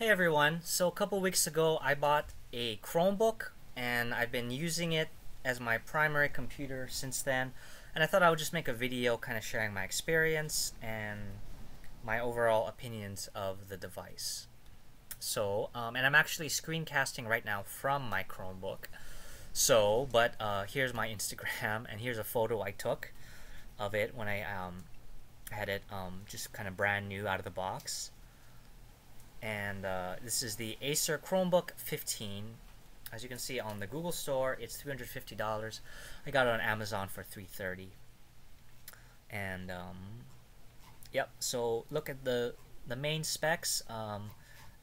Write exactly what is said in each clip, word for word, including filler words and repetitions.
Hey everyone, so a couple weeks ago I bought a Chromebook and I've been using it as my primary computer since then, and I thought I would just make a video kind of sharing my experience and my overall opinions of the device. So, um, and I'm actually screencasting right now from my Chromebook. So, but uh, here's my Instagram and here's a photo I took of it when I um, had it um, just kind of brand new out of the box. And uh, this is the Acer Chromebook fifteen. As you can see on the Google Store, it's three hundred fifty dollars. I got it on Amazon for three hundred thirty dollars. And um, yep, so look at the the main specs. Um,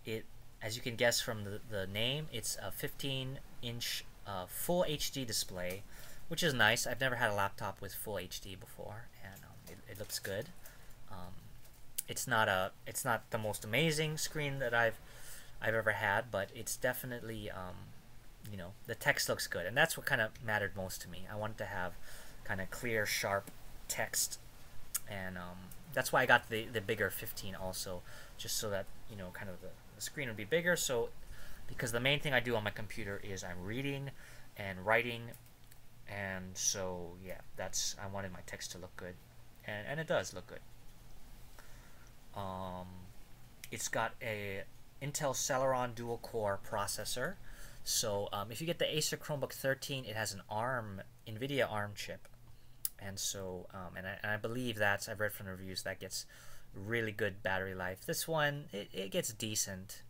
it, as you can guess from the, the name, it's a fifteen inch uh, full H D display, which is nice. I've never had a laptop with full H D before, and um, it, it looks good. Um, It's not a. It's not the most amazing screen that I've, I've ever had, but it's definitely, um, you know, the text looks good, and that's what kind of mattered most to me. I wanted to have, kind of clear, sharp text, and um, that's why I got the the bigger fifteen also, just so that you know, kind of the, the screen would be bigger. So, because the main thing I do on my computer is I'm reading, and writing, and so yeah, that's I wanted my text to look good, and and it does look good. Um, it's got a Intel Celeron dual core processor. So um, if you get the Acer Chromebook thirteen, it has an ARM, Nvidia ARM chip. And so, um, and, I, and I believe that's, I've read from the reviews, that gets really good battery life. This one, it, it gets decent.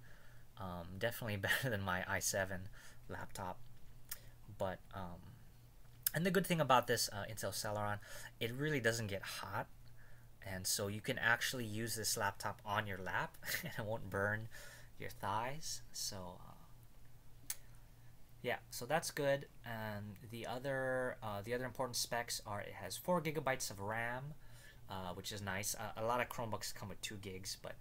Um, definitely better than my i seven laptop. But, um, and the good thing about this uh, Intel Celeron, it really doesn't get hot. And so you can actually use this laptop on your lap and it won't burn your thighs. So uh, yeah, so that's good. And the other uh, the other important specs are it has four gigabytes of RAM, uh, which is nice. Uh, a lot of Chromebooks come with two gigs, but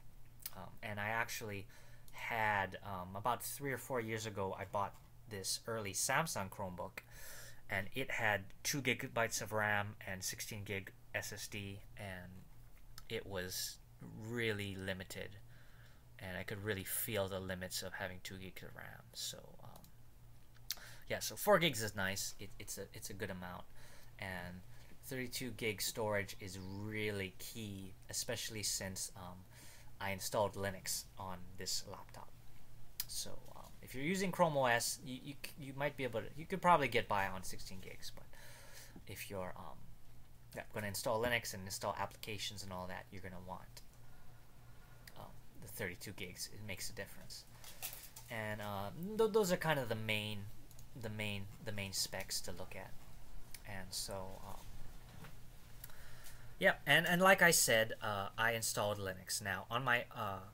um, and I actually had um, about three or four years ago I bought this early Samsung Chromebook, and it had two gigabytes of RAM and sixteen gig S S D, and it was really limited, and I could really feel the limits of having two gigs of RAM. So um, yeah, so four gigs is nice. It, it's a it's a good amount, and thirty-two gig storage is really key, especially since um, I installed Linux on this laptop. So um, if you're using Chrome O S, you, you you might be able to. You could probably get by on sixteen gigs, but if you're um, Yeah, going to install Linux and install applications and all that, you're going to want um, the thirty-two gigs. It makes a difference, and uh, th those are kind of the main, the main, the main specs to look at. And so, um, yeah, and and like I said, uh, I installed Linux. Now on my uh,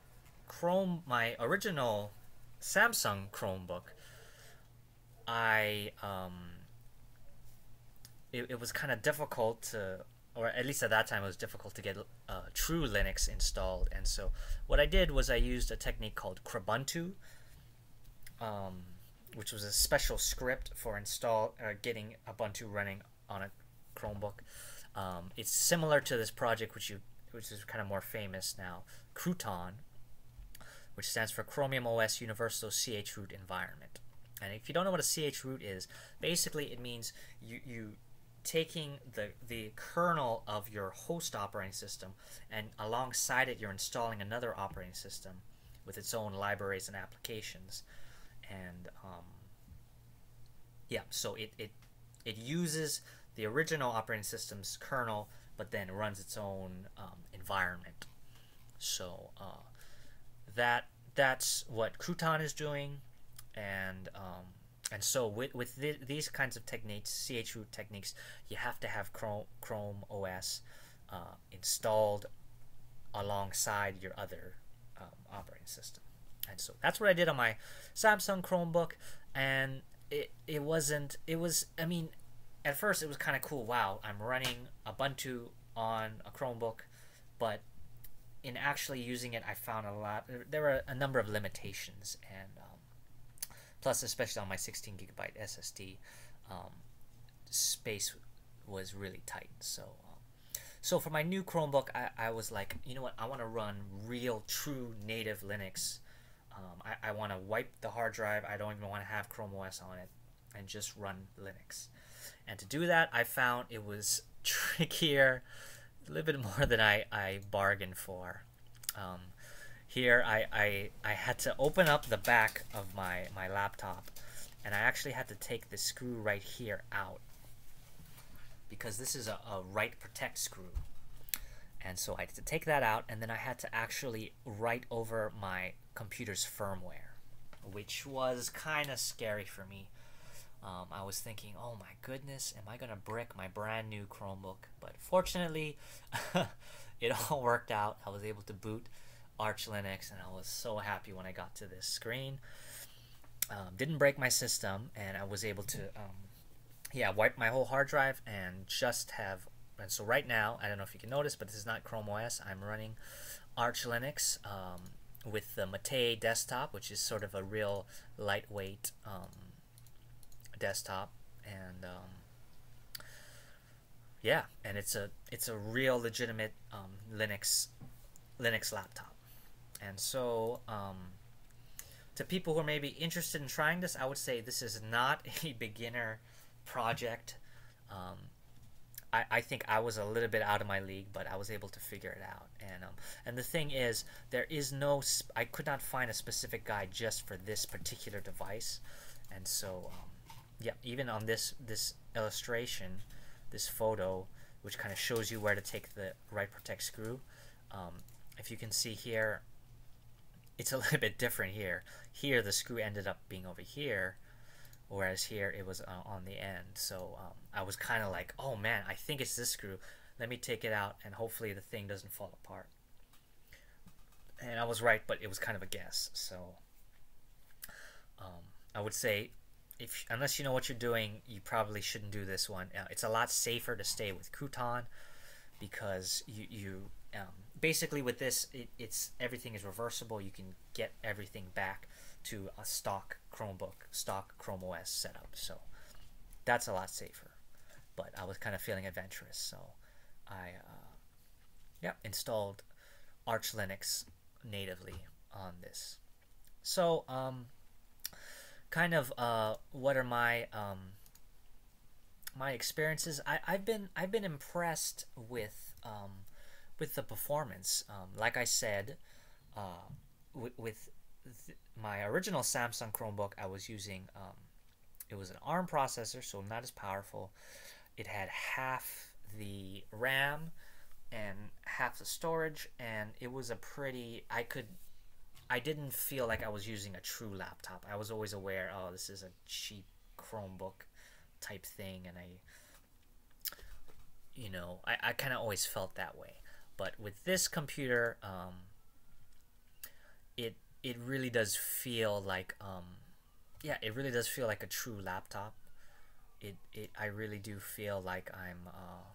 Chrome, my original Samsung Chromebook, I. Um, It, it was kind of difficult to, or at least at that time it was difficult to get uh, true Linux installed. And so what I did was I used a technique called Krebuntu, um, which was a special script for install uh, getting Ubuntu running on a Chromebook. Um, it's similar to this project, which you, which is kind of more famous now, Crouton, which stands for Chromium O S Universal chroot Environment. And if you don't know what a chroot is, basically it means you you taking the the kernel of your host operating system, and alongside it you're installing another operating system with its own libraries and applications. And um, yeah, so it, it it uses the original operating system's kernel, but then runs its own um, environment. So uh, that that's what Crouton is doing. And um, and so with with th these kinds of techniques, chroot techniques, you have to have Chrome Chrome O S uh, installed alongside your other um, operating system. And so that's what I did on my Samsung Chromebook, and it it wasn't it was I mean, at first it was kind of cool. Wow, I'm running Ubuntu on a Chromebook, but in actually using it, I found a lot. There were a number of limitations, and um, plus, especially on my sixteen gigabyte S S D, um, space was really tight. So, um, so for my new Chromebook, I, I was like, you know what? I want to run real, true native Linux Um, I, I want to wipe the hard drive. I don't even want to have Chrome O S on it and just run Linux. And to do that, I found it was trickier, a little bit more than I, I bargained for. Um, here, I, I, I had to open up the back of my, my laptop, and I actually had to take the screw right here out, because this is a, a write protect screw. And so I had to take that out, and then I had to actually write over my computer's firmware, which was kind of scary for me. Um, I was thinking, oh my goodness, am I gonna brick my brand new Chromebook? But fortunately, it all worked out. I was able to boot Arch Linux, and I was so happy when I got to this screen. Um, didn't break my system, and I was able to, um, yeah, wipe my whole hard drive and just have. And so right now, I don't know if you can notice, but this is not Chrome O S. I'm running Arch Linux um, with the Mate desktop, which is sort of a real lightweight um, desktop, and um, yeah, and it's a it's a real legitimate um, Linux Linux laptop. And so um, to people who are maybe interested in trying this, I would say this is not a beginner project. Um, I, I think I was a little bit out of my league, but I was able to figure it out. And um, and the thing is, there is no sp I could not find a specific guide just for this particular device, and so um, yeah, even on this this illustration, this photo, which kind of shows you where to take the write protect screw. Um, if you can see here, it's a little bit different here. Here the screw ended up being over here, whereas here it was uh, on the end. So um, I was kind of like, oh man, I think it's this screw. Let me take it out and hopefully the thing doesn't fall apart. And I was right, but it was kind of a guess. So um, I would say, if unless you know what you're doing, you probably shouldn't do this one. Uh, it's a lot safer to stay with Crouton, because you, you um, basically with this, it, it's everything is reversible. You can get everything back to a stock Chromebook, stock Chrome O S setup. So that's a lot safer, but I was kind of feeling adventurous. So I uh, yeah, installed Arch Linux natively on this. So um, kind of uh, what are my um, my experiences? I, I've been I've been impressed with um, with the performance. Um, like I said, uh, with, with th my original Samsung Chromebook, I was using um, it was an ARM processor, so not as powerful. It had half the RAM and half the storage, and it was a pretty I could I didn't feel like I was using a true laptop. I was always aware, oh, this is a cheap Chromebook type thing, and I you know I, I kind of always felt that way. But with this computer, um, it It really does feel like, um, yeah, it really does feel like a true laptop. It, it, I really do feel like I'm, uh,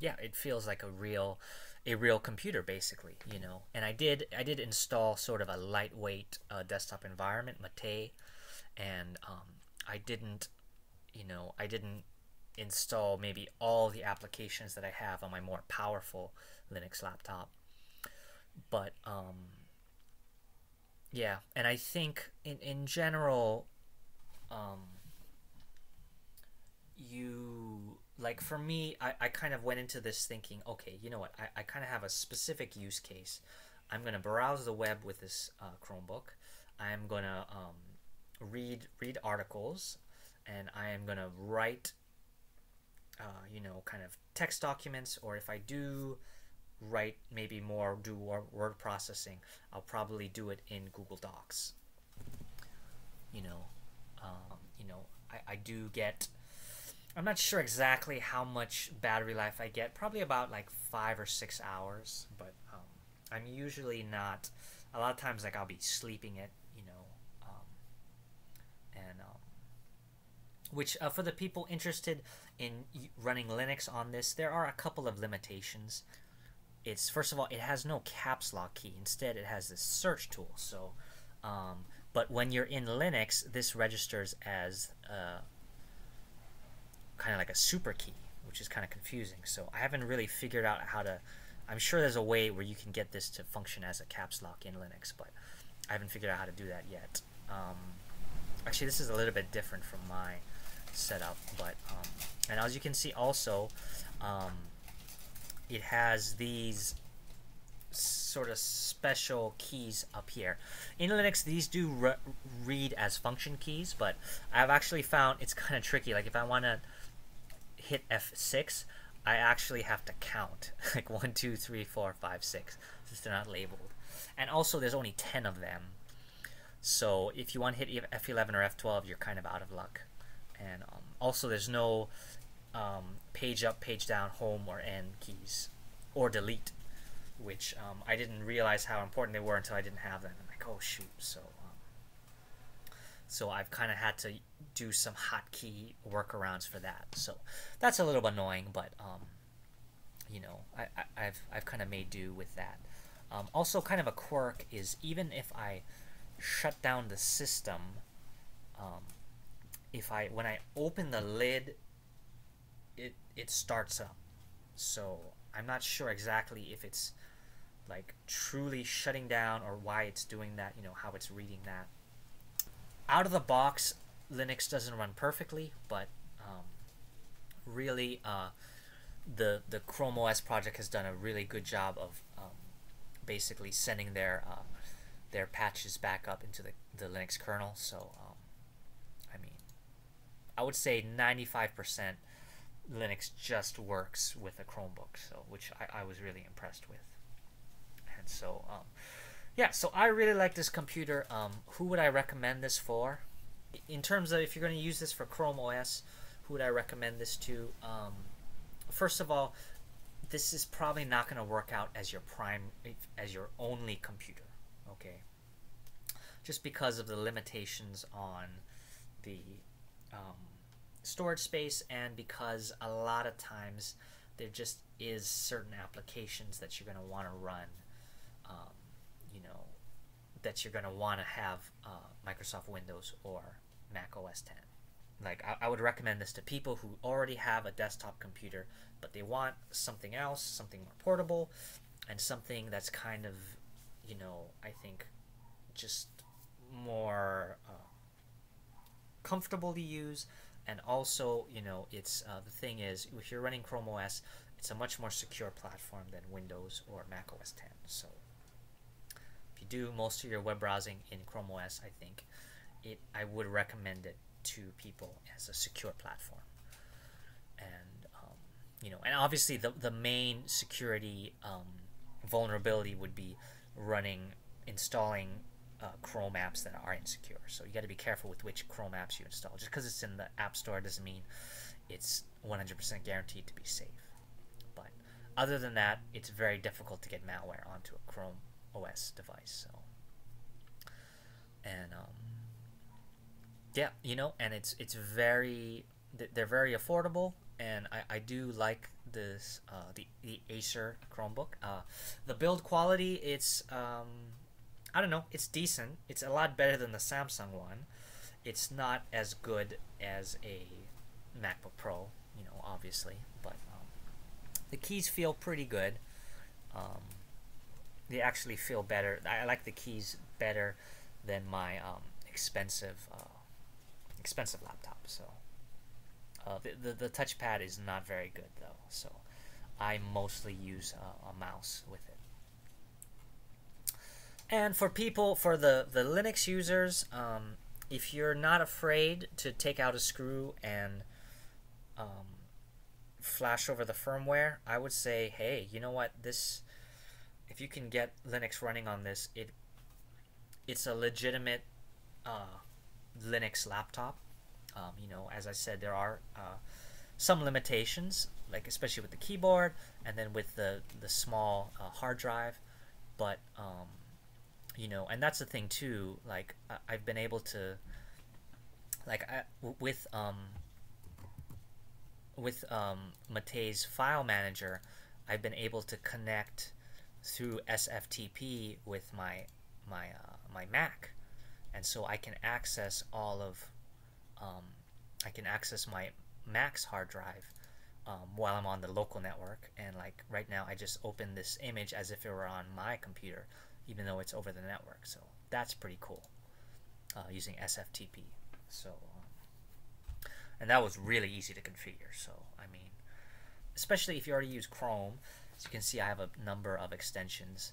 yeah, it feels like a real, a real computer basically, you know. And I did, I did install sort of a lightweight uh, desktop environment, Mate, and um, I didn't, you know, I didn't install maybe all the applications that I have on my more powerful Linux laptop. But um yeah, and I think in in general, um you like for me, I, I kind of went into this thinking, okay, you know what, I, I kind of have a specific use case. I'm gonna browse the web with this uh, Chromebook. I'm gonna um read read articles, and I am gonna write uh you know kind of text documents, or if I do write maybe more do word processing, I'll probably do it in Google Docs. You know, um, you know, I, I do get, I'm not sure exactly how much battery life I get, probably about like five or six hours, but um, I'm usually not, a lot of times like I'll be sleeping it, you know, um, and um, which uh, for the people interested in running Linux on this, there are a couple of limitations. It's, first of all, it has no caps lock key. Instead, it has this search tool. So, um, but when you're in Linux, this registers as uh, kind of like a super key, which is kind of confusing. So I haven't really figured out how to I'm sure there's a way where you can get this to function as a caps lock in Linux, but I haven't figured out how to do that yet. Um, actually, this is a little bit different from my setup, but um, and as you can see also, um, it has these sort of special keys up here. In Linux, these do re read as function keys, but I've actually found it's kind of tricky. Like if I want to hit F six, I actually have to count like one, two, three, four, five, six, since they're not labeled. And also, there's only ten of them. So if you want to hit F eleven or F twelve, you're kind of out of luck. And um, also, there's no um, page up, page down, home, or end keys, or delete, which um, I didn't realize how important they were until I didn't have them. I'm like, oh shoot! So, um, so I've kind of had to do some hotkey workarounds for that. So that's a little bit annoying, but um, you know, I, I, I've I've kind of made do with that. Um, also, kind of a quirk is even if I shut down the system, um, if I when I open the lid, it it starts up. So I'm not sure exactly if it's like truly shutting down or why it's doing that, you know, how it's reading that. Out of the box, Linux doesn't run perfectly, but um, really uh, the the Chrome O S project has done a really good job of um, basically sending their uh, their patches back up into the, the Linux kernel. So um, I mean, I would say ninety-five percent Linux just works with a Chromebook, so which I, I was really impressed with. And so um, yeah, so I really like this computer. Um, who would I recommend this for? In terms of if you're going to use this for Chrome O S, who would I recommend this to? Um, first of all, this is probably not going to work out as your prime, as your only computer, okay? Just because of the limitations on the um, storage space, and because a lot of times there just is certain applications that you're going to want to run, um, you know, that you're going to want to have uh, Microsoft Windows or Mac O S ten. Like I, I would recommend this to people who already have a desktop computer, but they want something else, something more portable, and something that's kind of, you know, I think just more uh, comfortable to use. And also, you know, it's uh, the thing is, if you're running Chrome O S, it's a much more secure platform than Windows or Mac O S ten. So if you do most of your web browsing in Chrome O S, I think it I would recommend it to people as a secure platform. And um, you know, and obviously the the main security um, vulnerability would be running installing Uh, Chrome apps that are insecure. So you got to be careful with which Chrome apps you install. Just because it's in the App Store doesn't mean it's one hundred percent guaranteed to be safe. But other than that, it's very difficult to get malware onto a Chrome O S device. So, and um, yeah, you know, and it's it's very they're very affordable, and I I do like this uh, the the Acer Chromebook. Uh, the build quality, it's um. I don't know, it's decent. It's a lot better than the Samsung one. It's not as good as a MacBook Pro, you know, obviously, but um, the keys feel pretty good. Um, they actually feel better. I like the keys better than my um, expensive uh, expensive laptop. So uh, the, the, the touchpad is not very good though, so I mostly use uh, a mouse with it. And for people, for the, the Linux users, um, if you're not afraid to take out a screw and um, flash over the firmware, I would say, hey, you know what, this, if you can get Linux running on this, it it's a legitimate uh, Linux laptop. Um, you know, as I said, there are uh, some limitations, like especially with the keyboard and then with the, the small uh, hard drive, but um, you know, and that's the thing too. Like I've been able to, like I, with um, with um, Mate's file manager, I've been able to connect through S F T P with my my uh, my Mac, and so I can access all of, um, I can access my Mac's hard drive um, while I'm on the local network. And like right now, I just opened this image as if it were on my computer, even though it's over the network. So that's pretty cool, uh, using S F T P. So, um, and that was really easy to configure. So, I mean, especially if you already use Chrome, as you can see, I have a number of extensions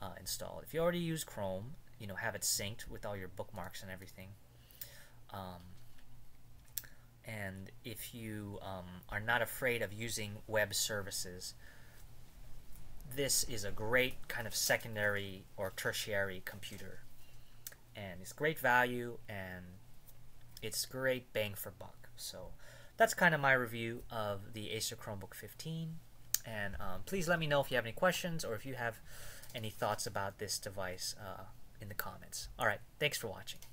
uh, installed. If you already use Chrome, you know, have it synced with all your bookmarks and everything. Um, and if you um, are not afraid of using web services, this is a great kind of secondary or tertiary computer, and it's great value and it's great bang for buck. So that's kind of my review of the Acer Chromebook fifteen, and um, please let me know if you have any questions or if you have any thoughts about this device uh, in the comments. All right, thanks for watching.